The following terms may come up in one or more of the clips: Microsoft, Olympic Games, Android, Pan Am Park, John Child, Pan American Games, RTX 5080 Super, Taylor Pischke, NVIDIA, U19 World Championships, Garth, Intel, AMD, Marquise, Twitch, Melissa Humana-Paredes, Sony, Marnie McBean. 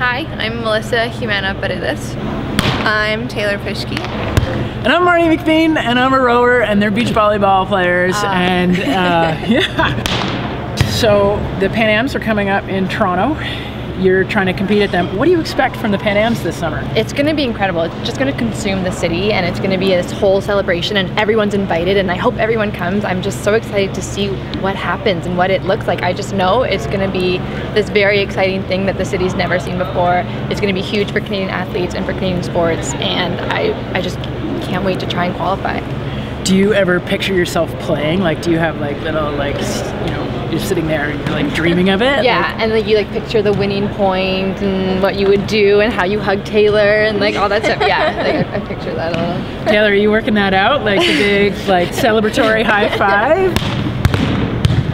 Hi, I'm Melissa Humana-Paredes. I'm Taylor Pischke. And I'm Marnie McBean, and I'm a rower, and they're beach volleyball players, and yeah. So the Pan Ams are coming up in Toronto. You're trying to compete at them. What do you expect from the Pan Ams this summer? It's gonna be incredible. It's just gonna consume the city, and it's gonna be this whole celebration, and everyone's invited, and I hope everyone comes. I'm just so excited to see what happens and what it looks like. I just know it's gonna be this very exciting thing that the city's never seen before. It's gonna be huge for Canadian athletes and for Canadian sports, and I just can't wait to try and qualify. Do you ever picture yourself playing? Like, do you have like little, like, you know, you're sitting there and you're like dreaming of it? Yeah, like, and like you like picture the winning point and what you would do and how you hug Taylor and like all that stuff. Yeah, like, I picture that a little. Taylor, are you working that out? Like the big like celebratory high five?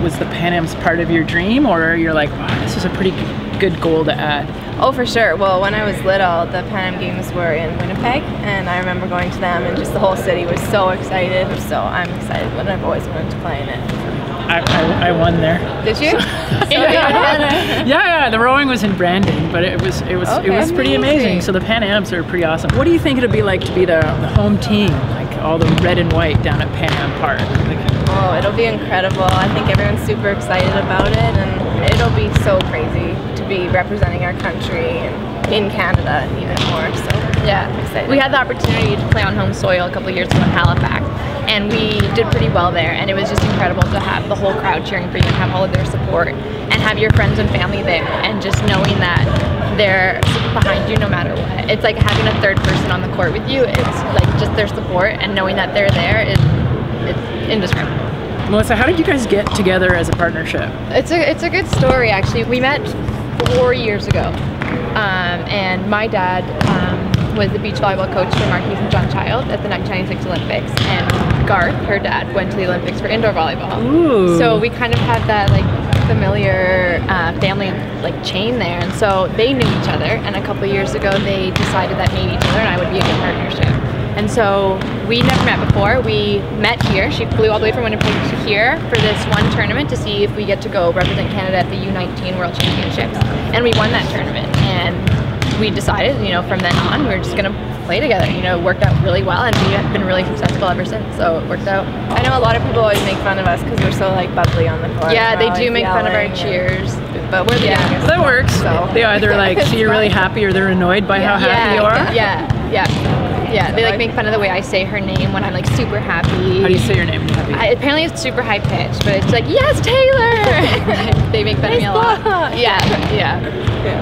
Was the Pan Am's part of your dream, or you're like, wow, this is a pretty good goal to add? Oh, for sure. Well, when I was little, the Pan Am Games were in Winnipeg, and I remember going to them, and just the whole city was so excited. So I'm excited, but I've always wanted to play in it. I won there. Did you? So yeah, the rowing was in Brandon, but it was pretty amazing. So the Pan Ams are pretty awesome. What do you think it'll be like to be the home team, like all the red and white down at Pan Am Park? Oh, it'll be incredible. I think everyone's super excited about it, and it'll be so crazy to be representing our country and in Canada even more. So yeah, excited. We had the opportunity to play on home soil a couple years ago in Halifax, and we did pretty well there, and it was just incredible to have the whole crowd cheering for you and have all of their support and have your friends and family there, and just knowing that they're behind you no matter what. It's like having a third person on the court with you. It's like just their support, and knowing that they're there is, it's indescribable. Melissa, how did you guys get together as a partnership? It's a good story, actually. We met 4 years ago, and my dad was the beach volleyball coach for Marquise and John Child at the 1996 Olympics, and Garth, her dad, went to the Olympics for indoor volleyball. Ooh. So we kind of had that like familiar family like chain there, and so they knew each other, and a couple years ago they decided that maybe Taylor and I would be a good partnership. And so we never met before. We met here. She flew all the way from Winnipeg to here for this one tournament to see if we get to go represent Canada at the U19 World Championships, and we won that tournament. And we decided, you know, from then on, we were just going to play together. You know, it worked out really well, and we have been really successful ever since, so it worked out. I know a lot of people always make fun of us because we're so, like, bubbly on the court. Yeah, they do make fun of our cheers, but we're the youngest. That works. So. They either, like, see you're really happy or they're annoyed by how happy you are. Yeah, they like make fun of the way I say her name when I'm like super happy. How do you say your name? Apparently it's super high pitched, but it's like, yes, Taylor! They make fun of me a lot. Yeah.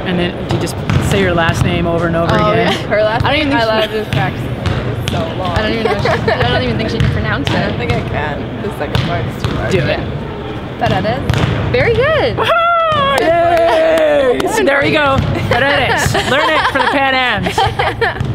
And then do you just say your last name over and over again? Yeah. Her last name, I love this practice. It's so long. I don't even think she can pronounce it. I don't think I can. The second part is too hard. Do it. Paredes. Very good. Yay! So there we go. Paredes. Learn it for the Pan Ams.